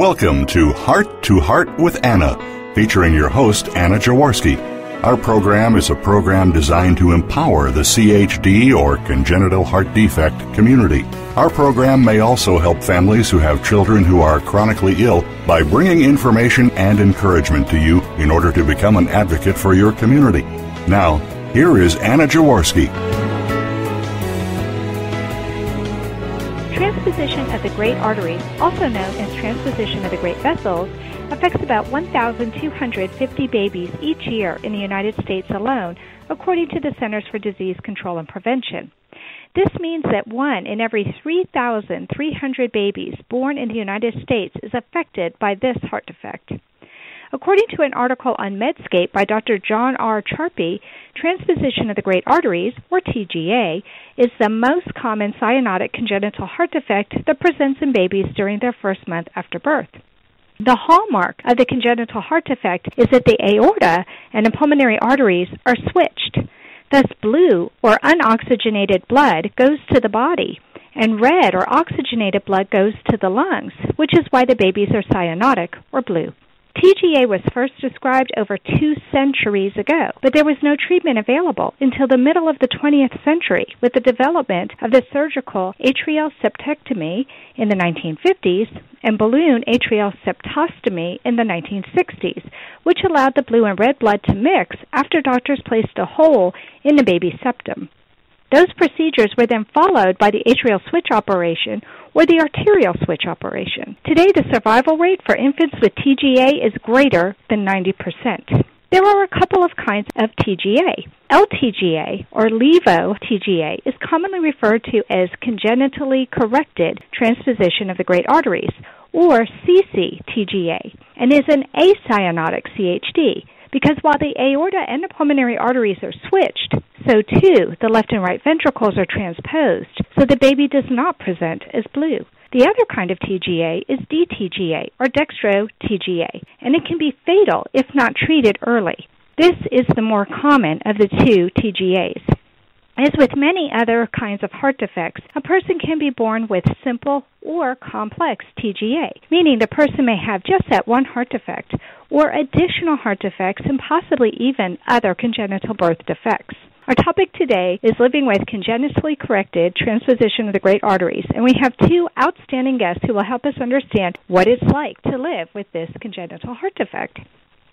Welcome to Heart with Anna, featuring your host, Anna Jaworski. Our program is a program designed to empower the CHD or congenital heart defect community. Our program may also help families who have children who are chronically ill by bringing information and encouragement to you in order to become an advocate for your community. Now, here is Anna Jaworski. Transposition of the great arteries, also known as transposition of the great vessels, affects about 1,250 babies each year in the United States alone, according to the Centers for Disease Control and Prevention. This means that 1 in every 3,300 babies born in the United States is affected by this heart defect. According to an article on Medscape by Dr. John R. Charpie, transposition of the great arteries, or TGA, is the most common cyanotic congenital heart defect that presents in babies during their first month after birth. The hallmark of the congenital heart defect is that the aorta and the pulmonary arteries are switched. Thus, blue or unoxygenated blood goes to the body, and red or oxygenated blood goes to the lungs, which is why the babies are cyanotic or blue. TGA was first described over 2 centuries ago, but there was no treatment available until the middle of the 20th century with the development of the surgical atrial septectomy in the 1950s and balloon atrial septostomy in the 1960s, which allowed the blue and red blood to mix after doctors placed a hole in the baby's septum. Those procedures were then followed by the atrial switch operation or the arterial switch operation. Today, the survival rate for infants with TGA is greater than 90%. There are a couple of kinds of TGA. LTGA, or levo-TGA, is commonly referred to as congenitally corrected transposition of the great arteries, or cc-TGA, and is an acyanotic CHD. Because while the aorta and the pulmonary arteries are switched, so too the left and right ventricles are transposed, so the baby does not present as blue. The other kind of TGA is DTGA, or dextro-TGA, and it can be fatal if not treated early. This is the more common of the 2 TGAs. As with many other kinds of heart defects, a person can be born with simple or complex TGA, meaning the person may have just that one heart defect or additional heart defects and possibly even other congenital birth defects. Our topic today is living with congenitally corrected transposition of the great arteries, and we have 2 outstanding guests who will help us understand what it's like to live with this congenital heart defect.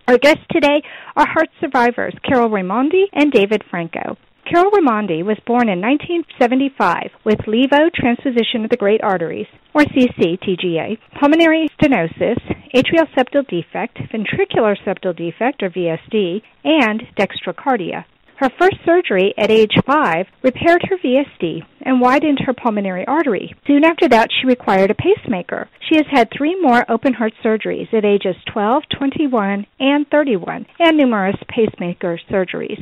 Our guests today are heart survivors Carol Raimondi and David Franco. Carol Raimondi was born in 1975 with levo-transposition of the great arteries, or cc-TGA, pulmonary stenosis, atrial septal defect, ventricular septal defect, or VSD, and dextrocardia. Her first surgery at age 5 repaired her VSD and widened her pulmonary artery. Soon after that, she required a pacemaker. She has had 3 more open-heart surgeries at ages 12, 21, and 31, and numerous pacemaker surgeries.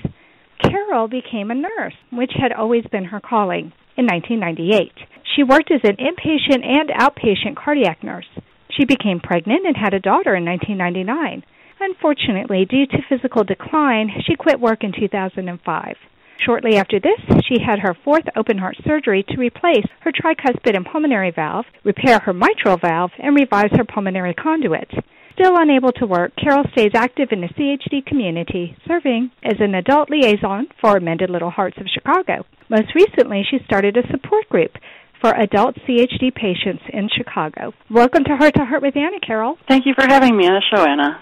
Carol became a nurse, which had always been her calling, in 1998. She worked as an inpatient and outpatient cardiac nurse. She became pregnant and had a daughter in 1999. Unfortunately, due to physical decline, she quit work in 2005. Shortly after this, she had her 4th open-heart surgery to replace her tricuspid and pulmonary valve, repair her mitral valve, and revise her pulmonary conduit. Still unable to work, Carol stays active in the CHD community, serving as an adult liaison for Mended Little Hearts of Chicago. Most recently, she started a support group for adult CHD patients in Chicago. Welcome to Heart with Anna, Carol. Thank you for having me on the show, Anna.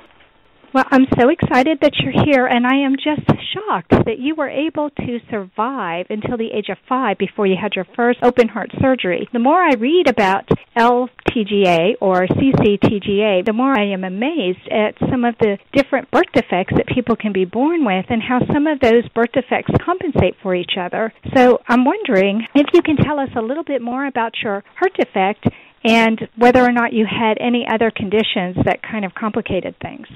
Well, I'm so excited that you're here, and I am just shocked that you were able to survive until the age of 5 before you had your first open-heart surgery. The more I read about LTGA or CC-TGA, the more I am amazed at some of the different birth defects that people can be born with and how some of those birth defects compensate for each other. So I'm wondering if you can tell us a little bit more about your heart defect and whether or not you had any other conditions that kind of complicated things.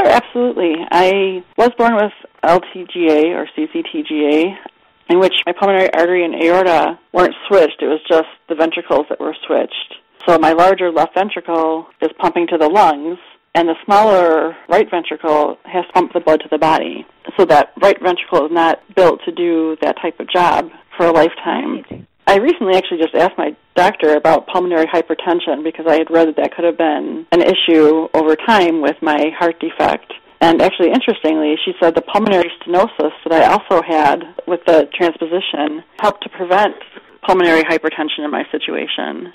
Sure, absolutely. I was born with LTGA or CC-TGA, in which my pulmonary artery and aorta weren't switched. It was just the ventricles that were switched. So my larger left ventricle is pumping to the lungs, and the smaller right ventricle has to pump the blood to the body. So that right ventricle is not built to do that type of job for a lifetime. Right. I recently actually just asked my doctor about pulmonary hypertension because I had read that that could have been an issue over time with my heart defect. And actually, interestingly, she said the pulmonary stenosis that I also had with the transposition helped to prevent pulmonary hypertension in my situation.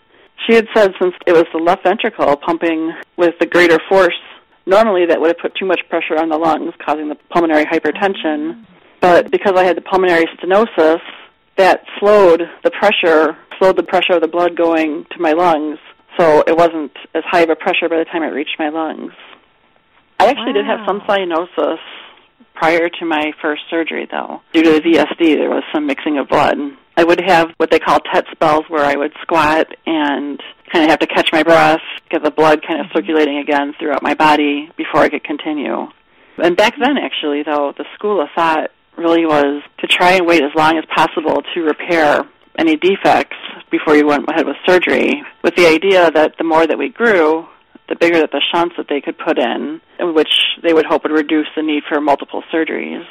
She had said since it was the left ventricle pumping with the greater force, normally that would have put too much pressure on the lungs, causing the pulmonary hypertension. But because I had the pulmonary stenosis, that slowed the pressure of the blood going to my lungs, so it wasn't as high of a pressure by the time it reached my lungs. I actually did have some cyanosis prior to my first surgery, though. Due to the VSD, there was some mixing of blood. I would have what they call TET spells, where I would squat and kind of have to catch my breath, get the blood kind of circulating again throughout my body before I could continue. And back then, actually, though, the school of thought really was to try and wait as long as possible to repair any defects before you went ahead with surgery, with the idea that the more that we grew, the bigger that the shunts that they could put in, which they would hope would reduce the need for multiple surgeries.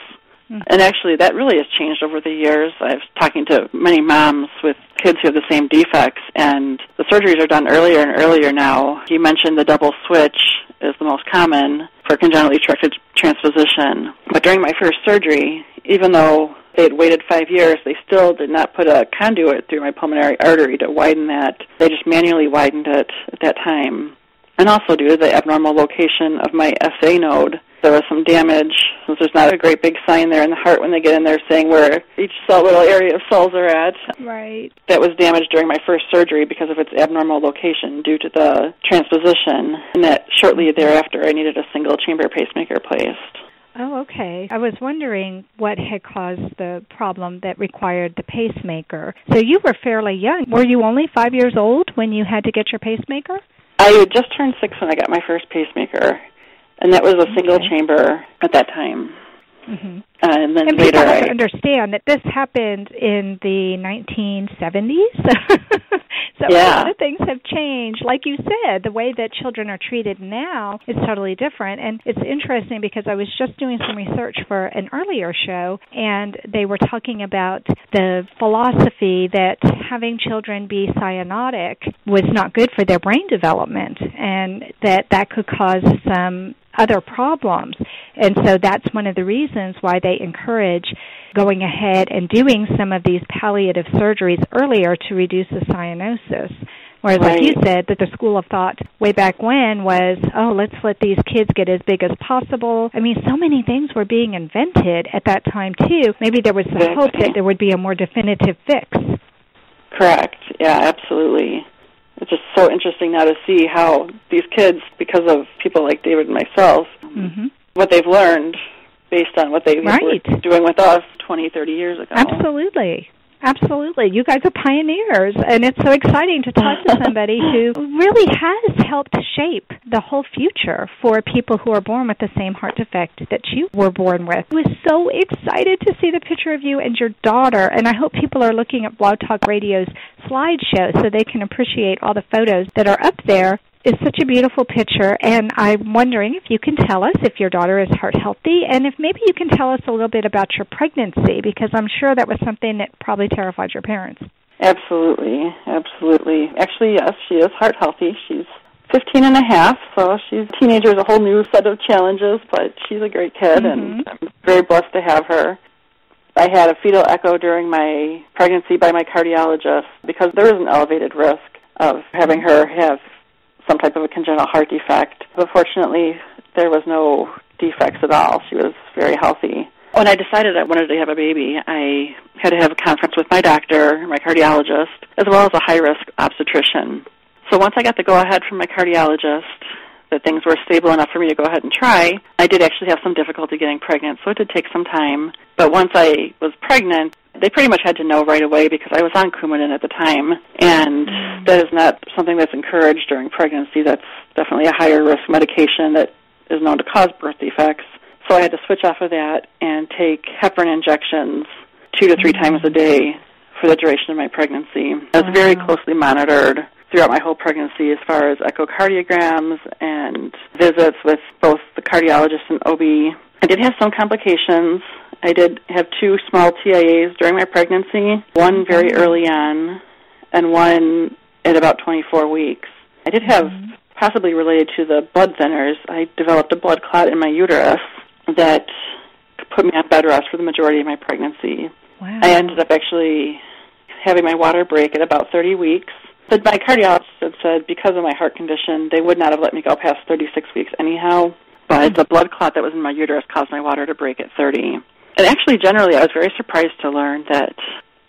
Mm-hmm. And actually, that really has changed over the years. I've talking to many moms with kids who have the same defects, and the surgeries are done earlier and earlier now. You mentioned the double switch is the most common for congenitally corrected transposition. But during my first surgery, even though they had waited 5 years, they still did not put a conduit through my pulmonary artery to widen that. They just manually widened it at that time. And also due to the abnormal location of my SA node, there was some damage. Since there's not a great big sign there in the heart when they get in there saying where each little area of cells are at. Right. That was damaged during my first surgery because of its abnormal location due to the transposition, and that shortly thereafter I needed a single-chamber pacemaker placed. Oh, okay. I was wondering what had caused the problem that required the pacemaker. So you were fairly young. Were you only 5 years old when you had to get your pacemaker? I had just turned 6 when I got my first pacemaker, and that was a single chamber at that time. Mm-hmm. And then later, people have to understand that this happened in the 1970s. So yeah. A lot of things have changed. Like you said, the way that children are treated now is totally different. And it's interesting because I was just doing some research for an earlier show, and they were talking about the philosophy that having children be cyanotic was not good for their brain development, and that could cause some other problems. And so that's one of the reasons why they encourage going ahead and doing some of these palliative surgeries earlier to reduce the cyanosis. Whereas, right. Like you said, that the school of thought way back when was, oh, let's let these kids get as big as possible. I mean, so many things were being invented at that time, too. Maybe there was the hope that there would be a more definitive fix. Correct. Yeah, absolutely. It's just so interesting now to see how these kids, because of people like David and myself, what they've learned based on what they were doing with us 20, 30 years ago. Absolutely. Absolutely. You guys are pioneers, and it's so exciting to talk to somebody who really has helped shape the whole future for people who are born with the same heart defect that you were born with. I was so excited to see the picture of you and your daughter, and I hope people are looking at Blog Talk Radio's slideshow so they can appreciate all the photos that are up there. It's such a beautiful picture, and I'm wondering if you can tell us if your daughter is heart healthy, and if maybe you can tell us a little bit about your pregnancy, because I'm sure that was something that probably terrified your parents. Absolutely, absolutely. Actually, yes, she is heart healthy. She's 15 and a half, so she's a teenager, is a whole new set of challenges, but she's a great kid, and I'm very blessed to have her. I had a fetal echo during my pregnancy by my cardiologist because there is an elevated risk of having her have some type of a congenital heart defect. But fortunately, there was no defects at all. She was very healthy. When I decided I wanted to have a baby, I had to have a conference with my doctor, my cardiologist, as well as a high-risk obstetrician. So once I got the go-ahead from my cardiologist that things were stable enough for me to go ahead and try, I did actually have some difficulty getting pregnant, so it did take some time. But once I was pregnant, they pretty much had to know right away because I was on Coumadin at the time, and that is not something that's encouraged during pregnancy. That's definitely a higher-risk medication that is known to cause birth defects. So I had to switch off of that and take heparin injections 2 to 3 times a day for the duration of my pregnancy. I was very closely monitored throughout my whole pregnancy as far as echocardiograms and visits with both the cardiologist and OB. I did have some complications, I did have two small TIAs during my pregnancy, one very early on and one at about 24 weeks. I did have, possibly related to the blood thinners, I developed a blood clot in my uterus that put me on bed rest for the majority of my pregnancy. Wow. I ended up actually having my water break at about 30 weeks. But my cardiologist had said because of my heart condition, they would not have let me go past 36 weeks anyhow. But the blood clot that was in my uterus caused my water to break at 30. And actually, generally, I was very surprised to learn that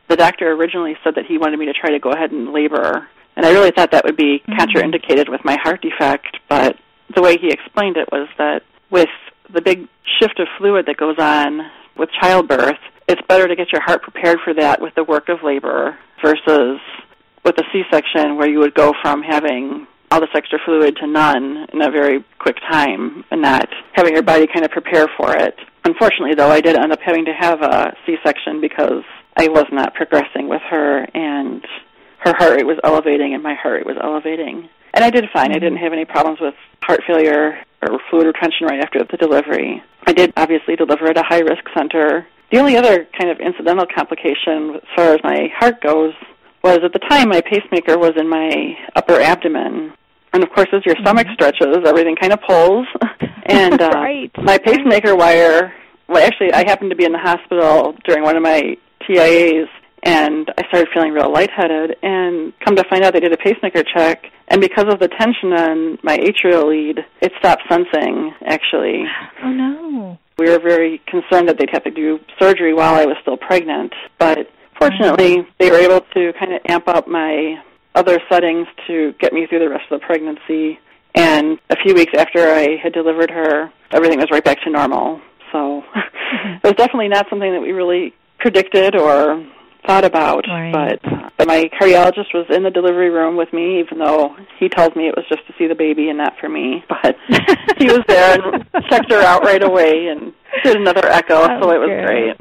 the doctor originally said that he wanted me to try to go ahead and labor. And I really thought that would be contraindicated with my heart defect. But the way he explained it was that with the big shift of fluid that goes on with childbirth, it's better to get your heart prepared for that with the work of labor versus with a C-section where you would go from having all this extra fluid to none in a very quick time and not having your body kind of prepare for it. Unfortunately, though, I did end up having to have a C-section because I was not progressing with her, and her heart rate was elevating and my heart rate was elevating. And I did fine. I didn't have any problems with heart failure or fluid retention right after the delivery. I did obviously deliver at a high-risk center. The only other kind of incidental complication as far as my heart goes was at the time my pacemaker was in my upper abdomen. And, of course, as your stomach stretches, everything kind of pulls. And my pacemaker wire, well, actually, I happened to be in the hospital during one of my TIAs, and I started feeling real lightheaded. And come to find out, they did a pacemaker check, and because of the tension on my atrial lead, it stopped sensing, actually. Oh, no. We were very concerned that they'd have to do surgery while I was still pregnant, but fortunately, they were able to kind of amp up my other settings to get me through the rest of the pregnancy. And a few weeks after I had delivered her, everything was right back to normal. So it was definitely not something that we really predicted or thought about. Right. But my cardiologist was in the delivery room with me, even though he told me it was just to see the baby and not for me. But he was there and checked her out right away and did another echo, so it was great.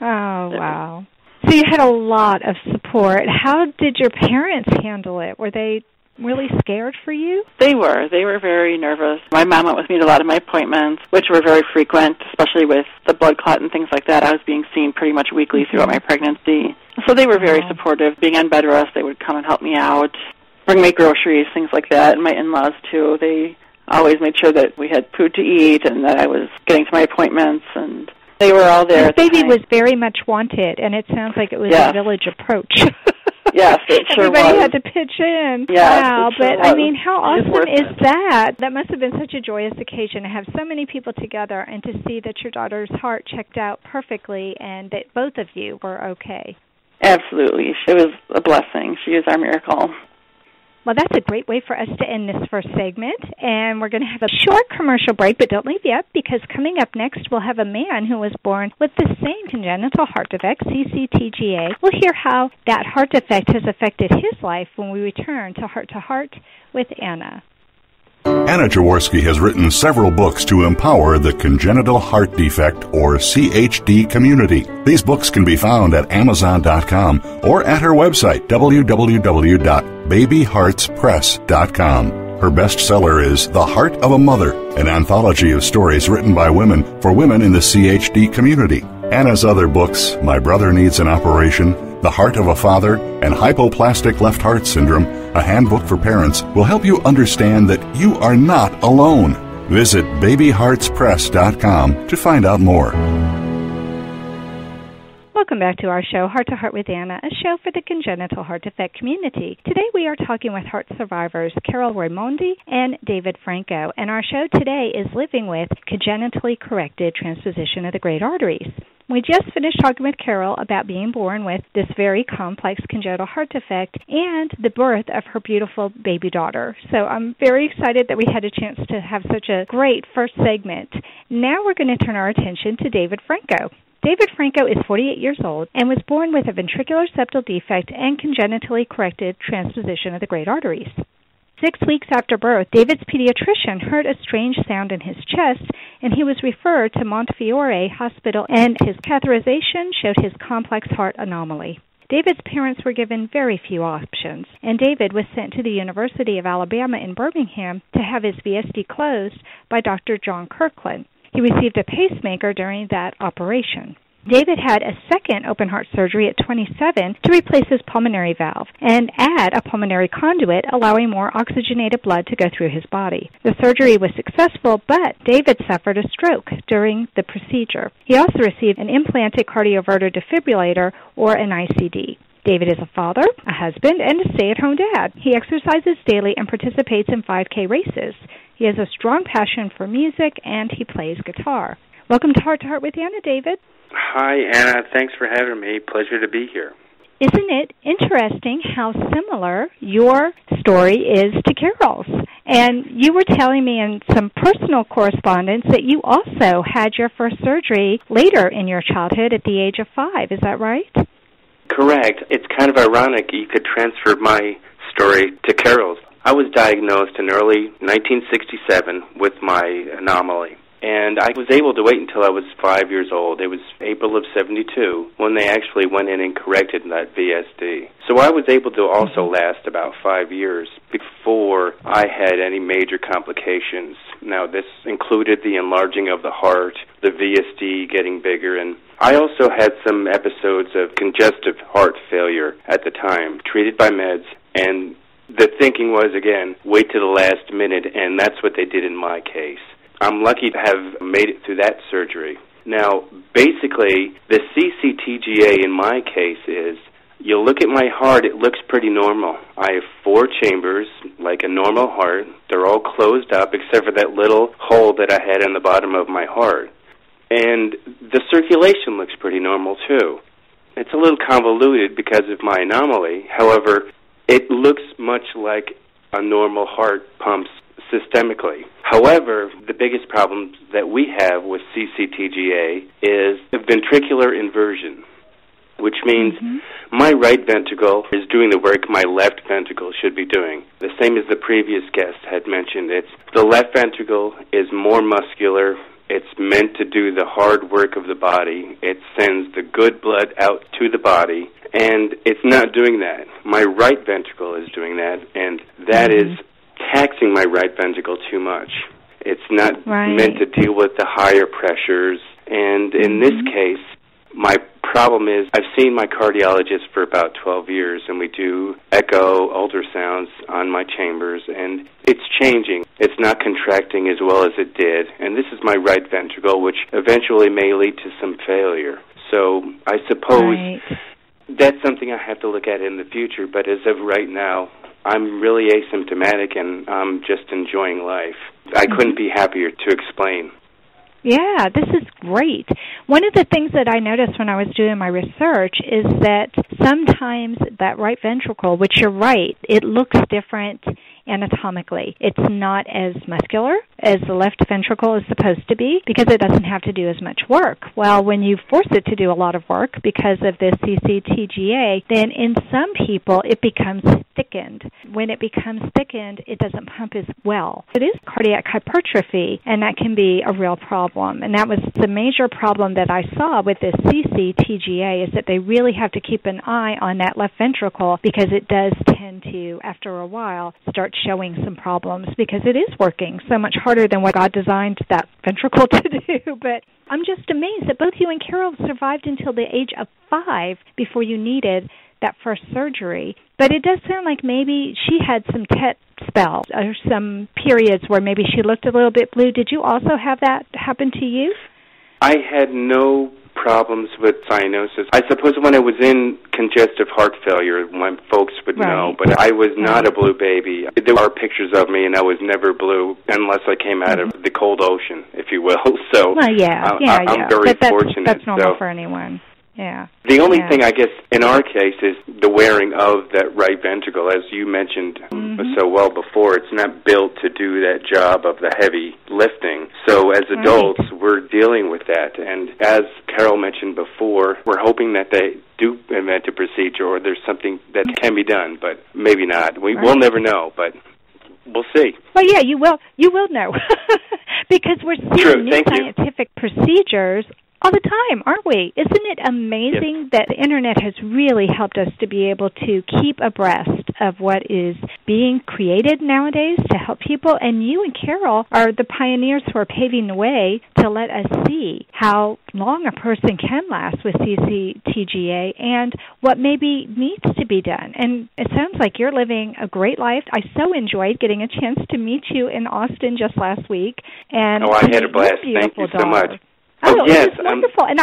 Oh, wow. So you had a lot of support. How did your parents handle it? Were they really scared for you? They were. They were very nervous. My mom went with me to a lot of my appointments, which were very frequent, especially with the blood clot and things like that. I was being seen pretty much weekly throughout my pregnancy. So they were very supportive. Being on bed rest, they would come and help me out, bring me groceries, things like that. And my in-laws, too. They always made sure that we had food to eat and that I was getting to my appointments, and they were all there. This baby was very much wanted, and it sounds like it was a village approach. Yes, it sure Everybody had to pitch in. Yes, wow, I mean, how awesome is that? That must have been such a joyous occasion to have so many people together and to see that your daughter's heart checked out perfectly and that both of you were okay. Absolutely. It was a blessing. She is our miracle. Well, that's a great way for us to end this first segment, and we're going to have a short commercial break, but don't leave yet, because coming up next, we'll have a man who was born with the same congenital heart defect, cc-TGA. We'll hear how that heart defect has affected his life when we return to Heart with Anna. Anna Jaworski has written several books to empower the congenital heart defect, or CHD, community. These books can be found at Amazon.com or at her website, www.babyheartspress.com. Her bestseller is The Heart of a Mother, an anthology of stories written by women for women in the CHD community. Anna's other books, My Brother Needs an Operation, The Heart of a Father, and Hypoplastic Left Heart Syndrome, a handbook for parents, will help you understand that you are not alone. Visit babyheartspress.com to find out more. Welcome back to our show, Heart to Heart with Anna, a show for the congenital heart defect community. Today we are talking with heart survivors Carol Raimondi and David Franco, and our show today is Living with Congenitally Corrected Transposition of the Great Arteries. We just finished talking with Carol about being born with this very complex congenital heart defect and the birth of her beautiful baby daughter. So I'm very excited that we had a chance to have such a great first segment. Now we're going to turn our attention to David Franco. David Franco is 48 years old and was born with a ventricular septal defect and congenitally corrected transposition of the great arteries. 6 weeks after birth, David's pediatrician heard a strange sound in his chest, and he was referred to Montefiore Hospital, and his catheterization showed his complex heart anomaly. David's parents were given very few options, and David was sent to the University of Alabama in Birmingham to have his VSD closed by Dr. John Kirklin. He received a pacemaker during that operation. David had a second open heart surgery at 27 to replace his pulmonary valve and add a pulmonary conduit, allowing more oxygenated blood to go through his body. The surgery was successful, but David suffered a stroke during the procedure. He also received an implanted cardioverter defibrillator, or an ICD. David is a father, a husband, and a stay-at-home dad. He exercises daily and participates in 5K races. He has a strong passion for music, and he plays guitar. Welcome to Heart with Anna, David. Hi, Anna. Thanks for having me. Pleasure to be here. Isn't it interesting how similar your story is to Carol's? And you were telling me in some personal correspondence that you also had your first surgery later in your childhood at the age of 5. Is that right? Correct. It's kind of ironic you could transfer my story to Carol's. I was diagnosed in early 1967 with my anomaly. And I was able to wait until I was 5 years old. It was April of 72 when they actually went in and corrected that VSD. So I was able to also last about 5 years before I had any major complications. Now, this included the enlarging of the heart, the VSD getting bigger, and I also had some episodes of congestive heart failure at the time, treated by meds, and the thinking was, again, wait to the last minute, and that's what they did in my case. I'm lucky to have made it through that surgery. Now, basically, the cc-TGA in my case is, you look at my heart, it looks pretty normal. I have 4 chambers, like a normal heart. They're all closed up except for that little hole that I had in the bottom of my heart. And the circulation looks pretty normal, too. It's a little convoluted because of my anomaly. However, it looks much like a normal heart pumps systemically. However, the biggest problem that we have with cc-TGA is ventricular inversion, which means my right ventricle is doing the work my left ventricle should be doing. The same as the previous guest had mentioned, it's the left ventricle is more muscular. It's meant to do the hard work of the body. It sends the good blood out to the body, and it's not doing that. My right ventricle is doing that, and that is taxing my right ventricle too much. It's not meant to deal with the higher pressures. And in this case, my problem is I've seen my cardiologist for about 12 years, and we do echo ultrasounds on my chambers, and it's changing. It's not contracting as well as it did. And this is my right ventricle, which eventually may lead to some failure. So I suppose that's something I have to look at in the future, but as of right now, I'm really asymptomatic, and I'm just enjoying life. I couldn't be happier to explain. Yeah, this is great. One of the things that I noticed when I was doing my research is that sometimes that right ventricle, which you're right, it looks different anatomically. It's not as muscular as the left ventricle is supposed to be because it doesn't have to do as much work. Well, when you force it to do a lot of work because of this cc-TGA, then in some people it becomes thickened. When it becomes thickened, it doesn't pump as well. It is cardiac hypertrophy, and that can be a real problem. And that was the major problem that I saw with this cc-TGA, is that they really have to keep an eye on that left ventricle because it does tend to, after a while, start showing some problems because it is working so much harder than what God designed that ventricle to do. But I'm just amazed that both you and Carol survived until the age of 5 before you needed that first surgery. But it does sound like maybe she had some tet spells or some periods where maybe she looked a little bit blue. Did you also have that happen to you? I had no problems with cyanosis. I suppose when I was in congestive heart failure, my folks would know, but I was not a blue baby. There are pictures of me, and I was never blue unless I came out of the cold ocean, if you will. So I'm very fortunate. That's normal for anyone. Yeah. The only thing, I guess, in our case is the wearing of that right ventricle. As you mentioned so well before, it's not built to do that job of the heavy lifting. So as adults, we're dealing with that. And as Carol mentioned before, we're hoping that they do invent a procedure or there's something that can be done, but maybe not. We will never know, but we'll see. Well, yeah, you will know because we're seeing new scientific procedures all the time, aren't we? Isn't it amazing that the Internet has really helped us to be able to keep abreast of what is being created nowadays to help people. And you and Carol are the pioneers who are paving the way to let us see how long a person can last with cc-TGA and what maybe needs to be done. And it sounds like you're living a great life. I so enjoyed getting a chance to meet you in Austin just last week. And I had a blast. Thank you so much. Oh, yes, it was wonderful. And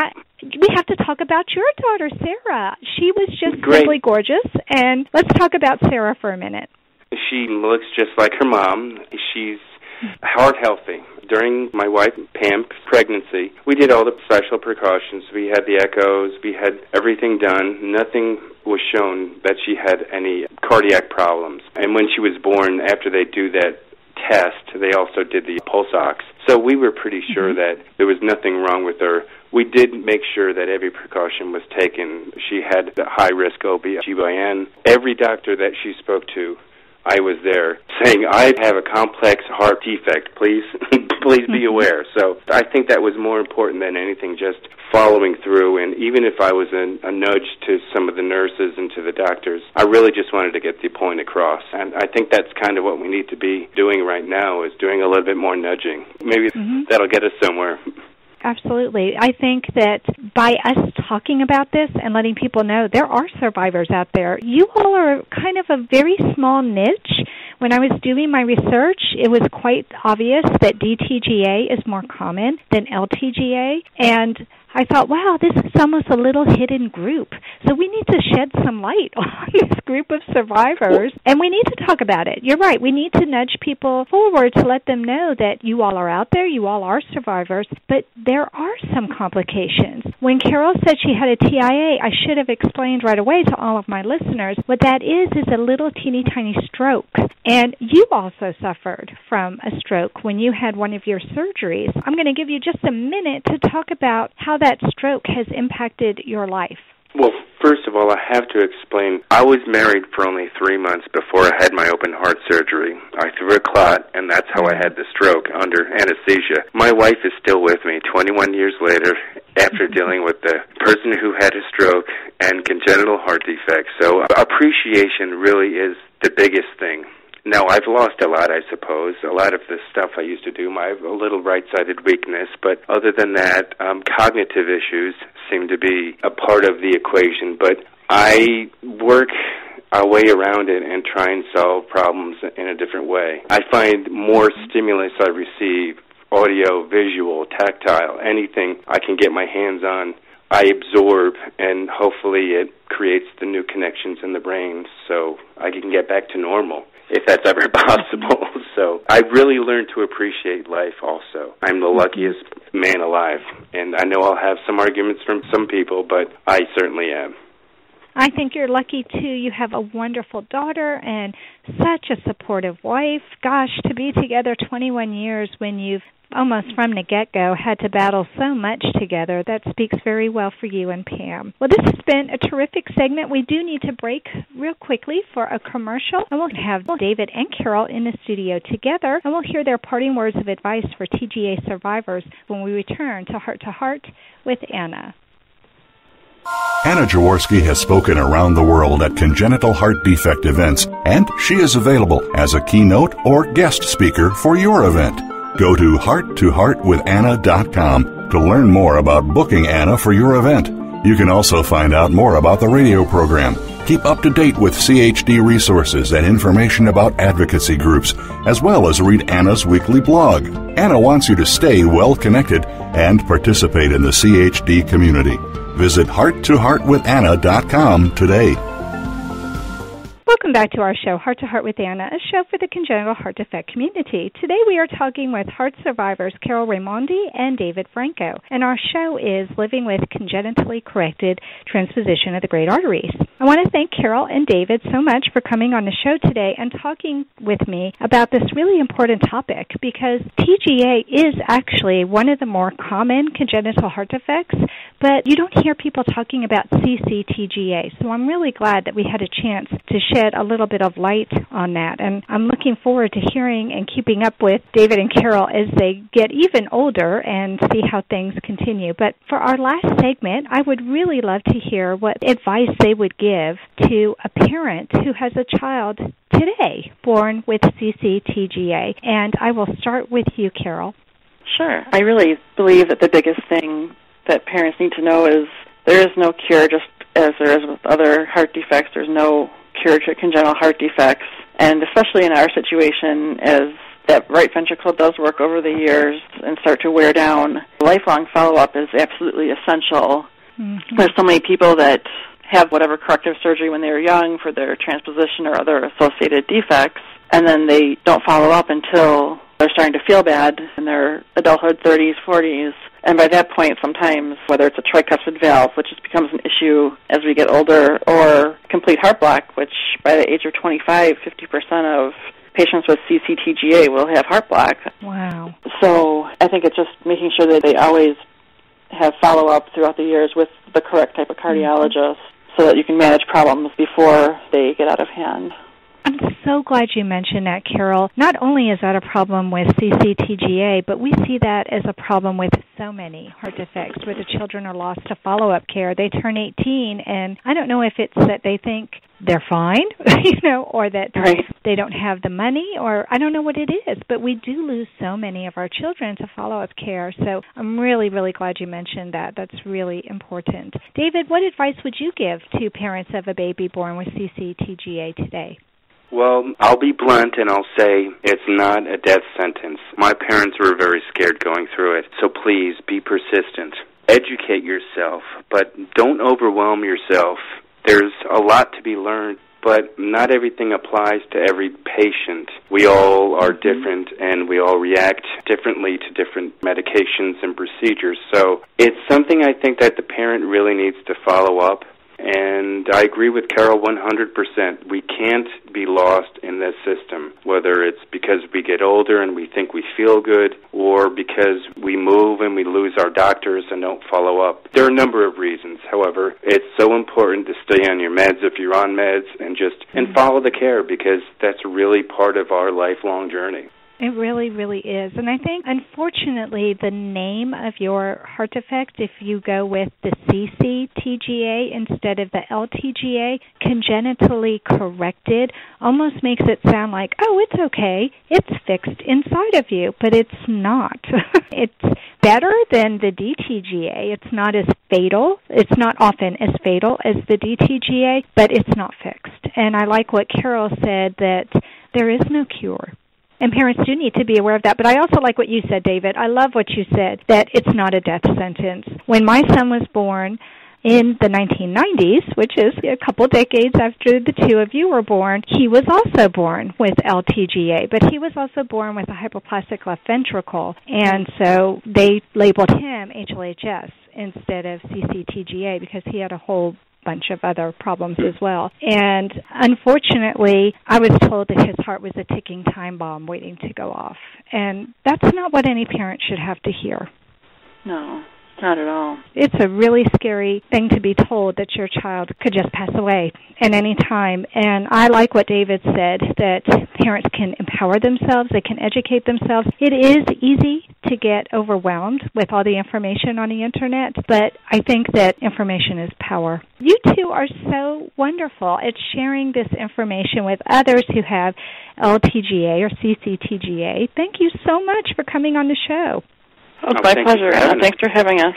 we have to talk about your daughter, Sarah. She was just simply gorgeous. And let's talk about Sarah for a minute. She looks just like her mom. She's heart healthy. During my wife, Pam's pregnancy, we did all the special precautions. We had the echoes. We had everything done. Nothing was shown that she had any cardiac problems. And when she was born, after they do that test, they also did the pulse ox. So we were pretty sure that there was nothing wrong with her. We did make sure that every precaution was taken. She had the high-risk OB-GYN. Every doctor that she spoke to, I was there saying, I have a complex heart defect. Please, please be aware. So I think that was more important than anything, just following through. And even if I was a nudge to some of the nurses and to the doctors, I really just wanted to get the point across. And I think that's kind of what we need to be doing right now, is doing a little bit more nudging. Maybe that'll get us somewhere. Absolutely. I think that by us talking about this and letting people know there are survivors out there, you all are kind of a very small niche. When I was doing my research, it was quite obvious that DTGA is more common than LTGA, and I thought, wow, this is almost a little hidden group. So we need to shed some light on this group of survivors, and we need to talk about it. You're right. We need to nudge people forward to let them know that you all are out there, you all are survivors, but there are some complications. When Carol said she had a TIA, I should have explained right away to all of my listeners what that is a little teeny tiny stroke. And you also suffered from a stroke when you had one of your surgeries. I'm going to give you just a minute to talk about how that stroke has impacted your life. Well, first of all, I have to explain, I was married for only 3 months before I had my open heart surgery. I threw a clot, and that's how I had the stroke, under anesthesia. My wife is still with me 21 years later after dealing with the person who had a stroke and congenital heart defects. So appreciation really is the biggest thing. Now, I've lost a lot, I suppose. A lot of the stuff I used to do, my little right-sided weakness. But other than that, cognitive issues seem to be a part of the equation. But I work a way around it and try and solve problems in a different way. I find more stimulus I receive, audio, visual, tactile, anything I can get my hands on, I absorb, and hopefully it creates the new connections in the brain so I can get back to normal, if that's ever possible. So I really learned to appreciate life also. I'm the luckiest man alive, and I know I'll have some arguments from some people, but I certainly am. I think you're lucky, too. You have a wonderful daughter and such a supportive wife. Gosh, to be together 21 years when you've almost from the get-go had to battle so much together. That speaks very well for you and Pam. Well, this has been a terrific segment. We do need to break real quickly for a commercial, and we'll have David and Carol in the studio together, and we'll hear their parting words of advice for TGA survivors when we return to Heart with Anna. Anna Jaworski has spoken around the world at congenital heart defect events, and she is available as a keynote or guest speaker for your event. Go to hearttoheartwithanna.com to learn more about booking Anna for your event. You can also find out more about the radio program, keep up to date with CHD resources and information about advocacy groups, as well as read Anna's weekly blog. Anna wants you to stay well connected and participate in the CHD community. Visit hearttoheartwithanna.com today. Welcome back to our show, Heart to Heart with Anna, a show for the congenital heart defect community. Today we are talking with heart survivors Carol Raimondi and David Franco, and our show is Living with Congenitally Corrected Transposition of the Great Arteries. I want to thank Carol and David so much for coming on the show today and talking with me about this really important topic, because TGA is actually one of the more common congenital heart defects, but you don't hear people talking about cc-TGA. So I'm really glad that we had a chance to share shed a little bit of light on that. And I'm looking forward to hearing and keeping up with David and Carol as they get even older and see how things continue. But for our last segment, I would really love to hear what advice they would give to a parent who has a child today born with cc-TGA. And I will start with you, Carol. Sure. I really believe that the biggest thing that parents need to know is there is no cure, just as there is with other heart defects. There's no cure to congenital heart defects. And especially in our situation, as that right ventricle does work over the years and start to wear down, lifelong follow-up is absolutely essential. Mm-hmm. There's so many people that have whatever corrective surgery when they were young for their transposition or other associated defects, and then they don't follow up until they're starting to feel bad in their adulthood, 30s, 40s. And by that point, sometimes, whether it's a tricuspid valve, which just becomes an issue as we get older, or complete heart block, which by the age of 25, 50% of patients with cc-TGA will have heart block. Wow. So I think it's just making sure that they always have follow-up throughout the years with the correct type of cardiologist, mm-hmm. so that you can manage problems before they get out of hand. I'm so glad you mentioned that, Carol. Not only is that a problem with cc-TGA, but we see that as a problem with so many heart defects where the children are lost to follow-up care. They turn 18, and I don't know if it's that they think they're fine, or that they don't have the money, or I don't know what it is, but we do lose so many of our children to follow-up care. So I'm really, really glad you mentioned that. That's really important. David, what advice would you give to parents of a baby born with cc-TGA today? Well, I'll be blunt and I'll say it's not a death sentence. My parents were very scared going through it, so please be persistent. Educate yourself, but don't overwhelm yourself. There's a lot to be learned, but not everything applies to every patient. We all are different, and we all react differently to different medications and procedures. So it's something I think that the parent really needs to follow up. And I agree with Carol 100%. We can't be lost in this system, whether it's because we get older and we think we feel good or because we move and we lose our doctors and don't follow up. There are a number of reasons. However, it's so important to stay on your meds if you're on meds and just follow the care, because that's really part of our lifelong journey. It really, really is. And I think, unfortunately, the name of your heart defect, if you go with the cc-TGA instead of the LTGA, congenitally corrected, almost makes it sound like, oh, it's okay, it's fixed inside of you, but it's not. It's better than the DTGA. It's not as fatal. It's not often as fatal as the DTGA, but it's not fixed. And I like what Carol said, that there is no cure. And parents do need to be aware of that. But I also like what you said, David. I love what you said, that it's not a death sentence. When my son was born in the 1990s, which is a couple decades after the two of you were born, he was also born with LTGA, but he was also born with a hypoplastic left ventricle, and so they labeled him HLHS instead of cc-TGA because he had a whole bunch of other problems as well. And unfortunately, I was told that his heart was a ticking time bomb waiting to go off. And that's not what any parent should have to hear. No. Not at all. It's a really scary thing to be told that your child could just pass away at any time. And I like what David said, that parents can empower themselves. They can educate themselves. It is easy to get overwhelmed with all the information on the Internet, but I think that information is power. You two are so wonderful at sharing this information with others who have LTGA or cc-TGA. Thank you so much for coming on the show. Oh, my pleasure, Anna. Thanks for having us.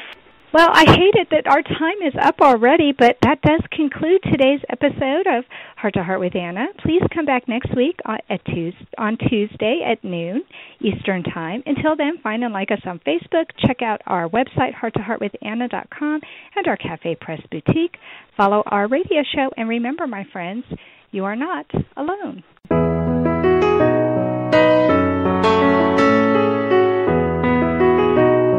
Well, I hate it that our time is up already, but that does conclude today's episode of Heart to Heart with Anna. Please come back next week on Tuesday at noon Eastern Time. Until then, find and like us on Facebook. Check out our website, hearttoheartwithanna.com, and our Cafe Press Boutique. Follow our radio show, and remember, my friends, you are not alone.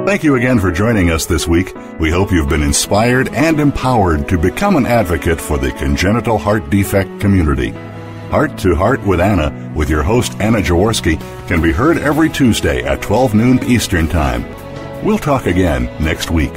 Thank you again for joining us this week. We hope you've been inspired and empowered to become an advocate for the congenital heart defect community. Heart to Heart with Anna, with your host Anna Jaworski, can be heard every Tuesday at 12 noon Eastern Time. We'll talk again next week.